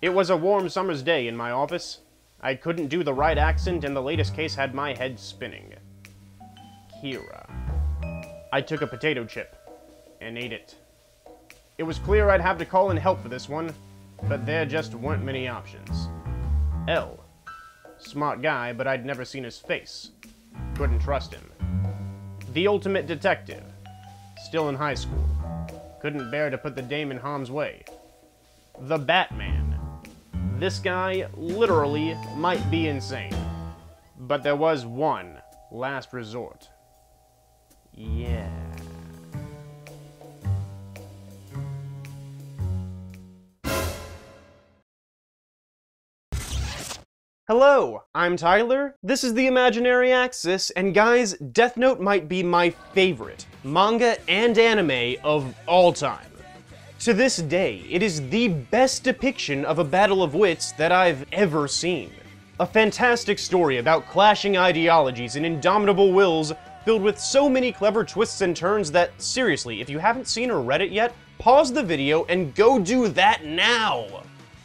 It was a warm summer's day in my office. I couldn't do the right accent, and the latest case had my head spinning. Kira. I took a potato chip and ate it. It was clear I'd have to call in help for this one, but there just weren't many options. L. Smart guy, but I'd never seen his face. Couldn't trust him. The ultimate detective. Still in high school. Couldn't bear to put the dame in harm's way. The Batman. This guy literally might be insane. But there was one last resort. Yeah. Hello, I'm Tyler, this is the Imaginary Axis, and guys, Death Note might be my favorite manga and anime of all time. To this day, it is the best depiction of a battle of wits that I've ever seen. A fantastic story about clashing ideologies and indomitable wills, filled with so many clever twists and turns that, seriously, if you haven't seen or read it yet, pause the video and go do that now!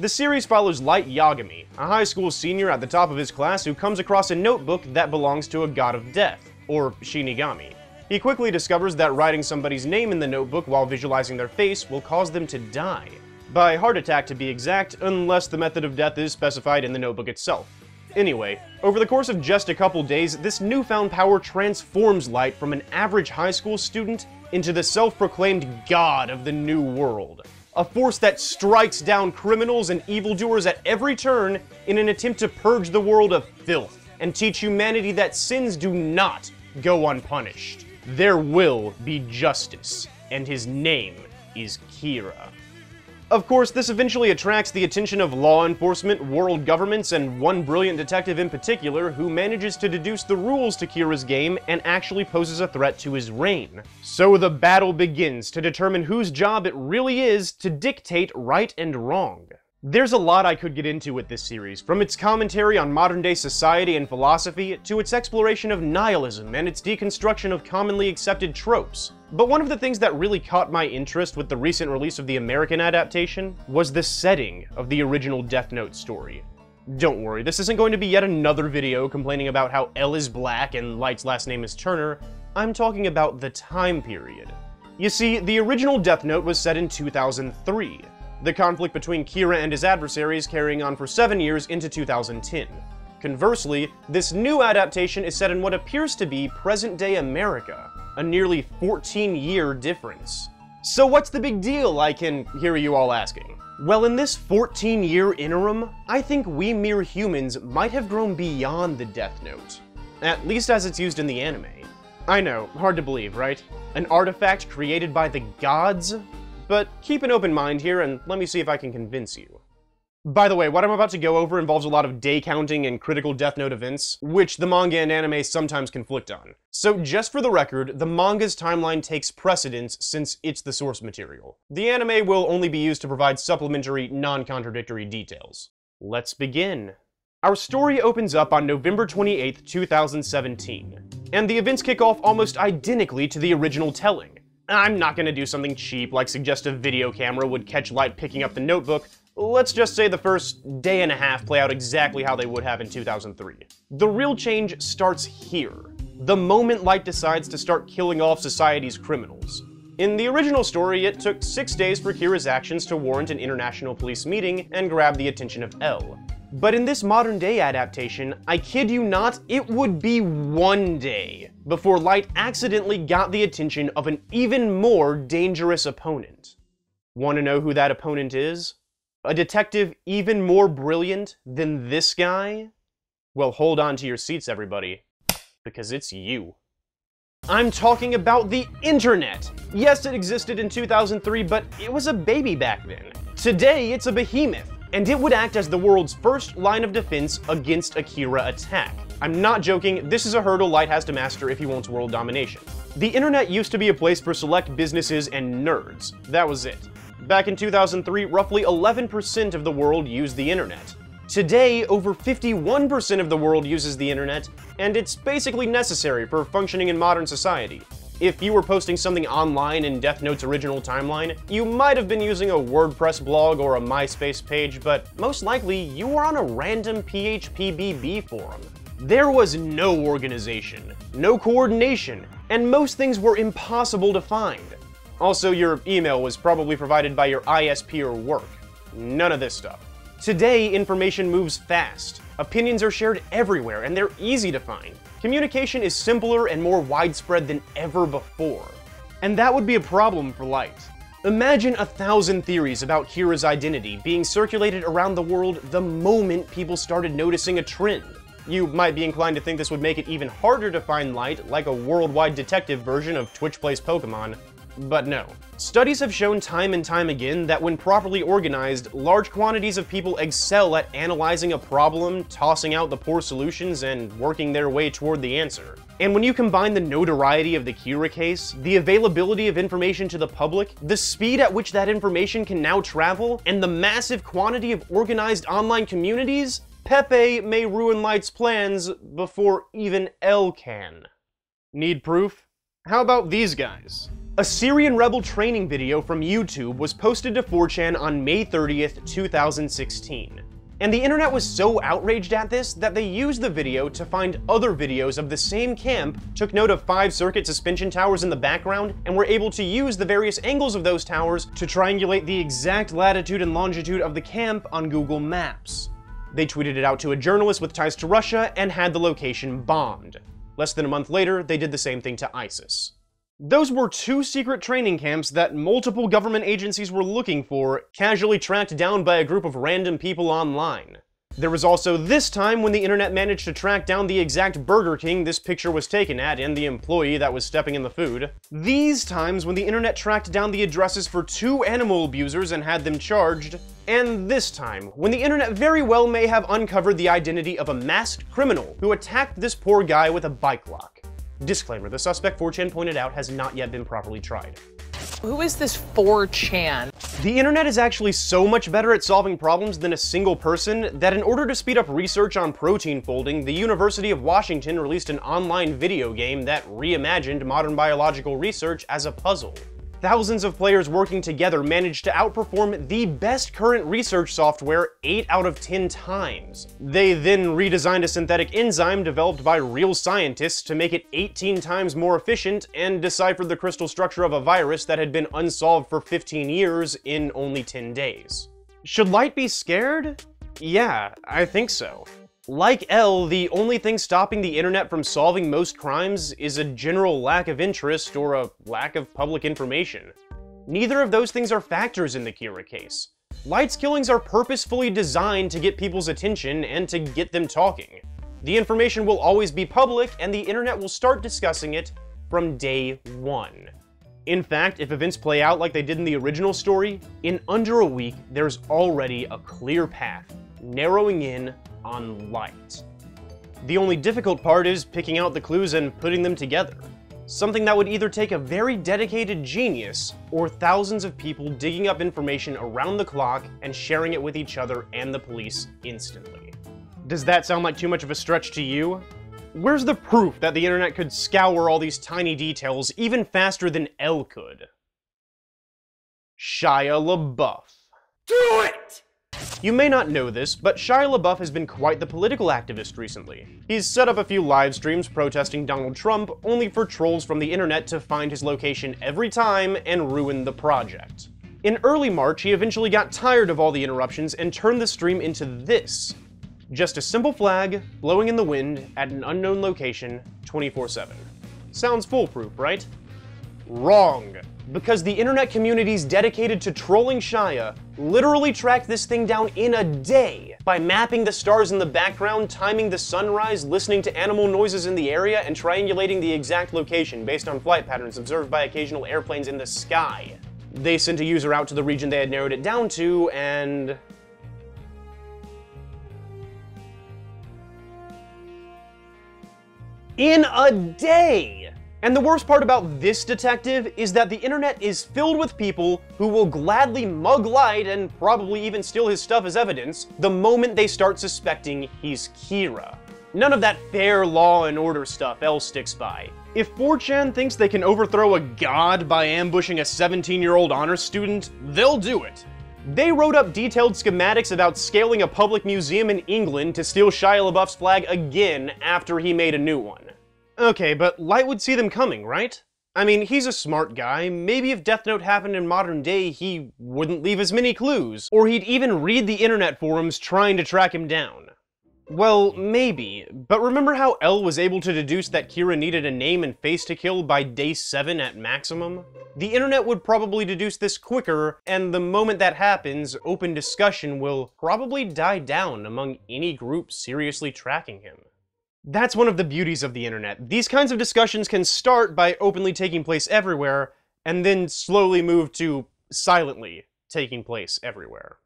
The series follows Light Yagami, a high school senior at the top of his class who comes across a notebook that belongs to a god of death, or Shinigami. He quickly discovers that writing somebody's name in the notebook while visualizing their face will cause them to die. By heart attack to be exact, unless the method of death is specified in the notebook itself. Anyway, over the course of just a couple days, this newfound power transforms Light from an average high school student into the self-proclaimed god of the new world. A force that strikes down criminals and evildoers at every turn in an attempt to purge the world of filth and teach humanity that sins do not go unpunished. There will be justice, and his name is Kira. Of course, this eventually attracts the attention of law enforcement, world governments, and one brilliant detective in particular who manages to deduce the rules to Kira's game and actually poses a threat to his reign. So the battle begins to determine whose job it really is to dictate right and wrong. There's a lot I could get into with this series, from its commentary on modern-day society and philosophy, to its exploration of nihilism and its deconstruction of commonly accepted tropes. But one of the things that really caught my interest with the recent release of the American adaptation was the setting of the original Death Note story. Don't worry, this isn't going to be yet another video complaining about how L is black and Light's last name is Turner. I'm talking about the time period. You see, the original Death Note was set in 2003. The conflict between Kira and his adversaries carrying on for 7 years into 2010. Conversely, this new adaptation is set in what appears to be present-day America, a nearly 14-year difference. So what's the big deal, I can hear you all asking? Well, in this 14-year interim, I think we mere humans might have grown beyond the Death Note, at least as it's used in the anime. I know, hard to believe, right? An artifact created by the gods? But keep an open mind here, and let me see if I can convince you. By the way, what I'm about to go over involves a lot of day counting and critical Death Note events, which the manga and anime sometimes conflict on. So just for the record, the manga's timeline takes precedence since it's the source material. The anime will only be used to provide supplementary, non-contradictory details. Let's begin. Our story opens up on November 28th, 2017, and the events kick off almost identically to the original telling. I'm not gonna do something cheap like suggest a video camera would catch Light picking up the notebook. Let's just say the first day and a half play out exactly how they would have in 2003. The real change starts here, the moment Light decides to start killing off society's criminals. In the original story, it took 6 days for Kira's actions to warrant an international police meeting and grab the attention of L. But in this modern-day adaptation, I kid you not, it would be 1 day before Light accidentally got the attention of an even more dangerous opponent. Want to know who that opponent is? A detective even more brilliant than this guy? Well, hold on to your seats, everybody, because it's you. I'm talking about the internet! Yes, it existed in 2003, but it was a baby back then. Today, it's a behemoth. And it would act as the world's first line of defense against Akira attack. I'm not joking, this is a hurdle Light has to master if he wants world domination. The internet used to be a place for select businesses and nerds. That was it. Back in 2003, roughly 11% of the world used the internet. Today, over 51% of the world uses the internet, and it's basically necessary for functioning in modern society. if you were posting something online in Death Note's original timeline, you might have been using a WordPress blog or a MySpace page, but most likely you were on a random PHPBB forum. There was no organization, no coordination, and most things were impossible to find. Also, your email was probably provided by your ISP or work. None of this stuff. Today, information moves fast. Opinions are shared everywhere, and they're easy to find. Communication is simpler and more widespread than ever before. And that would be a problem for Light. Imagine 1,000 theories about Kira's identity being circulated around the world the moment people started noticing a trend. You might be inclined to think this would make it even harder to find Light, like a worldwide detective version of Twitch Plays Pokemon, but no. Studies have shown time and time again that when properly organized, large quantities of people excel at analyzing a problem, tossing out the poor solutions, and working their way toward the answer. And when you combine the notoriety of the Kira case, the availability of information to the public, the speed at which that information can now travel, and the massive quantity of organized online communities, Pepe may ruin Light's plans before even L can. Need proof? How about these guys? A Syrian rebel training video from YouTube was posted to 4chan on May 30th, 2016. And the internet was so outraged at this that they used the video to find other videos of the same camp, took note of 5-circuit suspension towers in the background, and were able to use the various angles of those towers to triangulate the exact latitude and longitude of the camp on Google Maps. They tweeted it out to a journalist with ties to Russia and had the location bombed. Less than a month later, they did the same thing to ISIS. Those were two secret training camps that multiple government agencies were looking for, casually tracked down by a group of random people online. There was also this time when the internet managed to track down the exact Burger King this picture was taken at and the employee that was stepping in the food. These times when the internet tracked down the addresses for two animal abusers and had them charged. And this time when the internet very well may have uncovered the identity of a masked criminal who attacked this poor guy with a bike lock. Disclaimer, the suspect 4chan pointed out has not yet been properly tried. Who is this 4chan? The internet is actually so much better at solving problems than a single person that in order to speed up research on protein folding, the University of Washington released an online video game that reimagined modern biological research as a puzzle. Thousands of players working together managed to outperform the best current research software 8 out of 10 times. They then redesigned a synthetic enzyme developed by real scientists to make it 18 times more efficient and deciphered the crystal structure of a virus that had been unsolved for 15 years in only 10 days. Should Light be scared? Yeah, I think so. Like L, the only thing stopping the internet from solving most crimes is a general lack of interest or a lack of public information. Neither of those things are factors in the Kira case. Light's killings are purposefully designed to get people's attention and to get them talking. The information will always be public, and the internet will start discussing it from day one. In fact, if events play out like they did in the original story, in under a week, there's already a clear path, narrowing in on Light. The only difficult part is picking out the clues and putting them together, something that would either take a very dedicated genius or thousands of people digging up information around the clock and sharing it with each other and the police instantly. Does that sound like too much of a stretch to you? Where's the proof that the internet could scour all these tiny details even faster than L could? Shia LaBeouf. Do it! You may not know this, but Shia LaBeouf has been quite the political activist recently. He's set up a few live streams protesting Donald Trump, only for trolls from the internet to find his location every time and ruin the project. In early March, he eventually got tired of all the interruptions and turned the stream into this. Just a simple flag, blowing in the wind, at an unknown location, 24/7. Sounds foolproof, right? Wrong. Because the internet communities dedicated to trolling Shia literally tracked this thing down in a day by mapping the stars in the background, timing the sunrise, listening to animal noises in the area, and triangulating the exact location based on flight patterns observed by occasional airplanes in the sky. They sent a user out to the region they had narrowed it down to, and... in a day! And the worst part about this detective is that the internet is filled with people who will gladly mug Light and probably even steal his stuff as evidence the moment they start suspecting he's Kira. None of that fair law and order stuff L sticks by. If 4chan thinks they can overthrow a god by ambushing a 17-year-old honor student, they'll do it. They wrote up detailed schematics about scaling a public museum in England to steal Shia LaBeouf's flag again after he made a new one. Okay, but Light would see them coming, right? I mean, he's a smart guy. Maybe if Death Note happened in modern day, he wouldn't leave as many clues, or he'd even read the internet forums trying to track him down. Well, maybe, but remember how L was able to deduce that Kira needed a name and face to kill by day 7 at maximum? The internet would probably deduce this quicker, and the moment that happens, open discussion will probably die down among any group seriously tracking him. That's one of the beauties of the internet. These kinds of discussions can start by openly taking place everywhere, and then slowly move to silently taking place everywhere.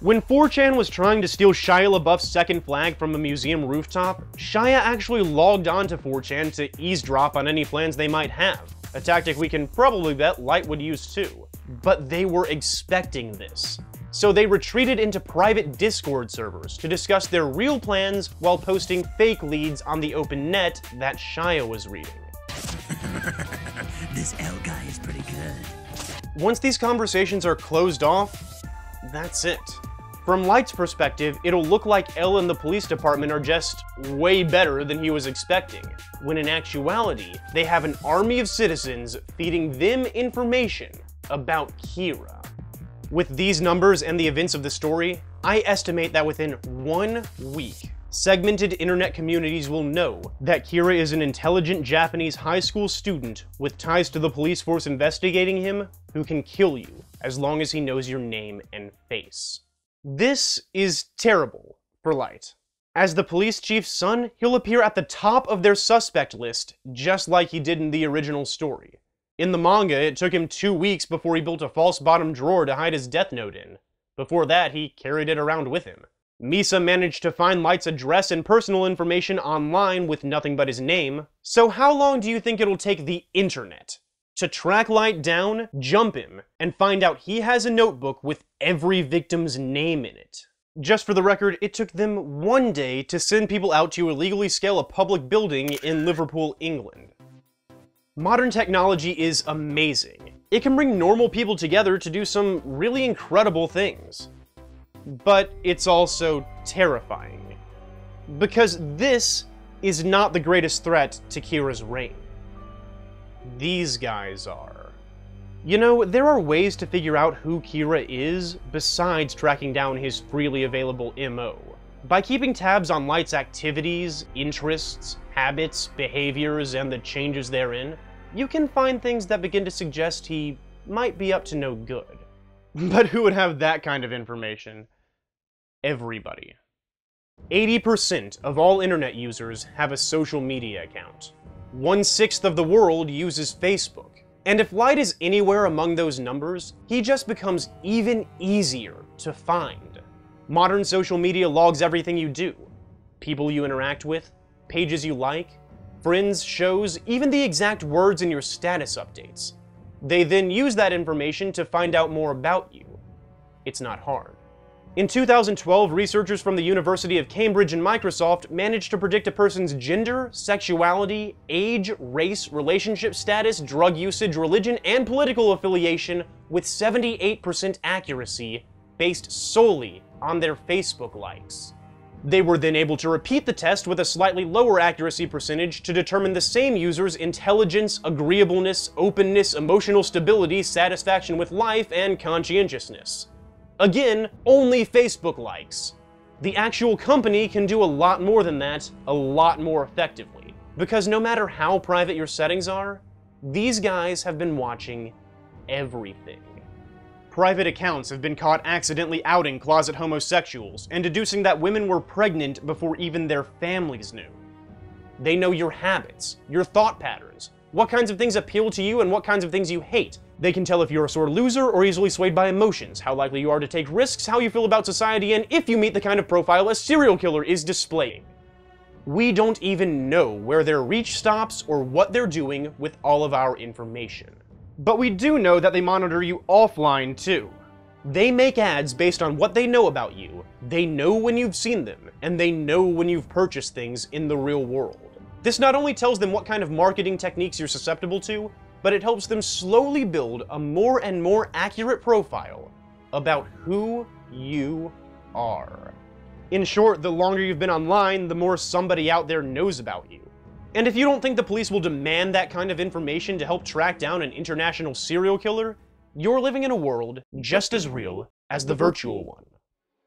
When 4chan was trying to steal Shia LaBeouf's second flag from a museum rooftop, Shia actually logged on to 4chan to eavesdrop on any plans they might have, a tactic we can probably bet Light would use too. But they were expecting this. So they retreated into private Discord servers to discuss their real plans while posting fake leads on the open net that Shia was reading. This L guy is pretty good. Once these conversations are closed off, that's it. From Light's perspective, it'll look like L and the police department are just way better than he was expecting, when in actuality, they have an army of citizens feeding them information about Kira. With these numbers and the events of the story, I estimate that within 1 week, segmented internet communities will know that Kira is an intelligent Japanese high school student with ties to the police force investigating him who can kill you as long as he knows your name and face. This is terrible for Light. As the police chief's son, he'll appear at the top of their suspect list just like he did in the original story. In the manga, it took him 2 weeks before he built a false bottom drawer to hide his Death Note in. Before that, he carried it around with him. Misa managed to find Light's address and personal information online with nothing but his name. So how long do you think it'll take the internet to track Light down, jump him, and find out he has a notebook with every victim's name in it? Just for the record, it took them 1 day to send people out to illegally scale a public building in Liverpool, England. Modern technology is amazing. It can bring normal people together to do some really incredible things. But it's also terrifying. Because this is not the greatest threat to Kira's reign. These guys are. You know, there are ways to figure out who Kira is besides tracking down his freely available MO. By keeping tabs on Light's activities, interests, habits, behaviors, and the changes therein, you can find things that begin to suggest he might be up to no good. But who would have that kind of information? Everybody. 80% of all internet users have a social media account. 1/6 of the world uses Facebook. And if Light is anywhere among those numbers, he just becomes even easier to find. Modern social media logs everything you do. People you interact with, pages you like, friends, shows, even the exact words in your status updates. They then use that information to find out more about you. It's not hard. In 2012, researchers from the University of Cambridge and Microsoft managed to predict a person's gender, sexuality, age, race, relationship status, drug usage, religion, and political affiliation with 78% accuracy based solely on their Facebook likes. They were then able to repeat the test with a slightly lower accuracy percentage to determine the same user's intelligence, agreeableness, openness, emotional stability, satisfaction with life, and conscientiousness. Again, only Facebook likes. The actual company can do a lot more than that, a lot more effectively. Because no matter how private your settings are, these guys have been watching everything. Private accounts have been caught accidentally outing closet homosexuals and deducing that women were pregnant before even their families knew. They know your habits, your thought patterns, what kinds of things appeal to you and what kinds of things you hate. They can tell if you're a sore loser or easily swayed by emotions, how likely you are to take risks, how you feel about society, and if you meet the kind of profile a serial killer is displaying. We don't even know where their reach stops or what they're doing with all of our information. But we do know that they monitor you offline too. They make ads based on what they know about you, they know when you've seen them, and they know when you've purchased things in the real world. This not only tells them what kind of marketing techniques you're susceptible to, but it helps them slowly build a more and more accurate profile about who you are. In short, the longer you've been online, the more somebody out there knows about you. And if you don't think the police will demand that kind of information to help track down an international serial killer, you're living in a world just as real as the virtual one.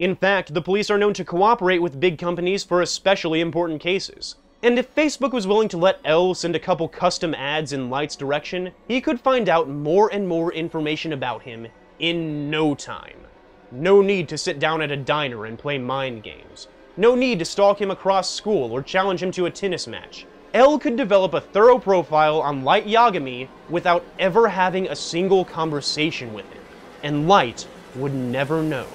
In fact, the police are known to cooperate with big companies for especially important cases. And if Facebook was willing to let L send a couple custom ads in Light's direction, he could find out more and more information about him in no time. No need to sit down at a diner and play mind games. No need to stalk him across school or challenge him to a tennis match. L could develop a thorough profile on Light Yagami without ever having a single conversation with him, and Light would never know.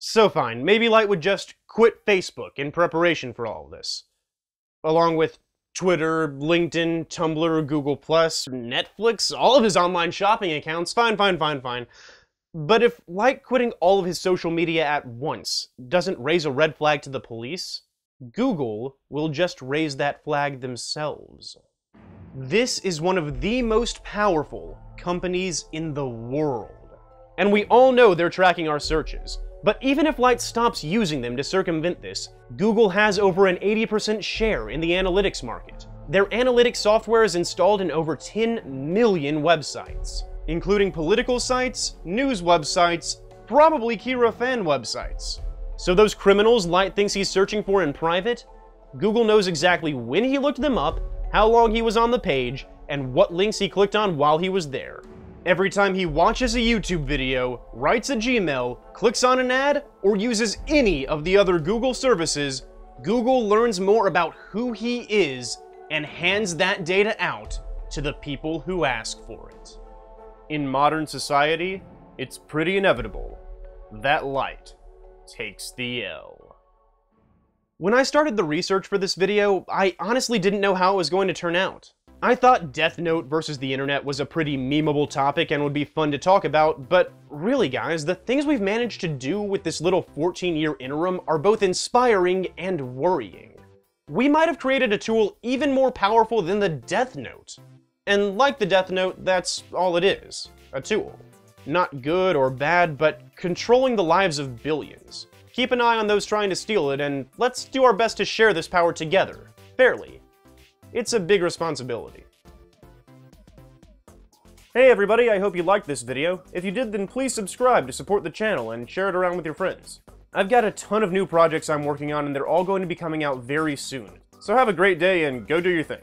So fine, maybe Light would just quit Facebook in preparation for all of this. Along with Twitter, LinkedIn, Tumblr, Google+, Netflix, all of his online shopping accounts, fine. But if Light quitting all of his social media at once doesn't raise a red flag to the police, Google will just raise that flag themselves. This is one of the most powerful companies in the world. And we all know they're tracking our searches. But even if Light stops using them to circumvent this, Google has over an 80% share in the analytics market. Their analytics software is installed in over 10 million websites, including political sites, news websites, probably Kira fan websites. So those criminals Light thinks he's searching for in private, Google knows exactly when he looked them up, how long he was on the page, and what links he clicked on while he was there. Every time he watches a YouTube video, writes a Gmail, clicks on an ad, or uses any of the other Google services, Google learns more about who he is and hands that data out to the people who ask for it. In modern society, it's pretty inevitable that Light takes the L. When I started the research for this video, I honestly didn't know how it was going to turn out. I thought Death Note versus the internet was a pretty memeable topic and would be fun to talk about, but really guys, the things we've managed to do with this little 14-year interim are both inspiring and worrying. We might have created a tool even more powerful than the Death Note. And like the Death Note, that's all it is, a tool. Not good or bad, but controlling the lives of billions. Keep an eye on those trying to steal it, and let's do our best to share this power together, fairly. It's a big responsibility. Hey everybody, I hope you liked this video. If you did, then please subscribe to support the channel and share it around with your friends. I've got a ton of new projects I'm working on, and they're all going to be coming out very soon. So have a great day and go do your thing.